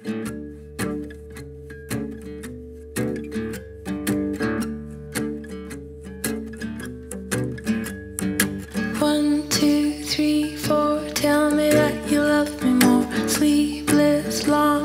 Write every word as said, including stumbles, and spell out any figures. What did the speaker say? One, two, three, four, tell me that you love me more. Sleepless long.